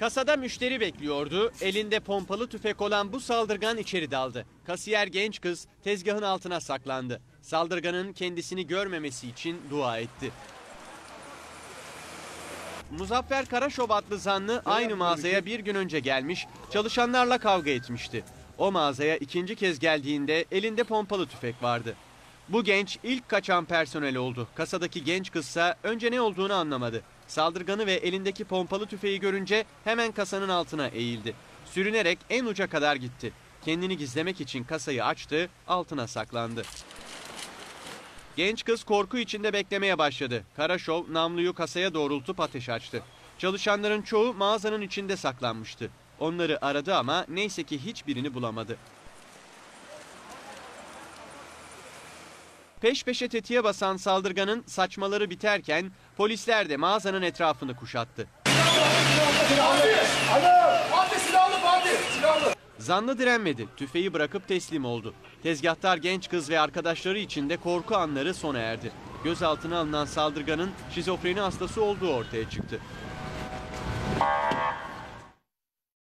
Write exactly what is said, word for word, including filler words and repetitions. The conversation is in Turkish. Kasada müşteri bekliyordu. Elinde pompalı tüfek olan bu saldırgan içeri daldı. Kasiyer genç kız tezgahın altına saklandı. Saldırganın kendisini görmemesi için dua etti. Muzaffer Karaşobatlı zanlı aynı mağazaya bir gün önce gelmiş, çalışanlarla kavga etmişti. O mağazaya ikinci kez geldiğinde elinde pompalı tüfek vardı. Bu genç ilk kaçan personel oldu. Kasadaki genç kızsa önce ne olduğunu anlamadı. Saldırganı ve elindeki pompalı tüfeği görünce hemen kasanın altına eğildi. Sürünerek en uca kadar gitti. Kendini gizlemek için kasayı açtı, altına saklandı. Genç kız korku içinde beklemeye başladı. Karaşov namluyu kasaya doğrultup ateş açtı. Çalışanların çoğu mağazanın içinde saklanmıştı. Onları aradı ama neyse ki hiçbirini bulamadı. Peş peşe tetiğe basan saldırganın saçmaları biterken polisler de mağazanın etrafını kuşattı. Zanlı direnmedi, tüfeği bırakıp teslim oldu. Tezgahtar genç kız ve arkadaşları için de korku anları sona erdi. Gözaltına alınan saldırganın şizofreni hastası olduğu ortaya çıktı.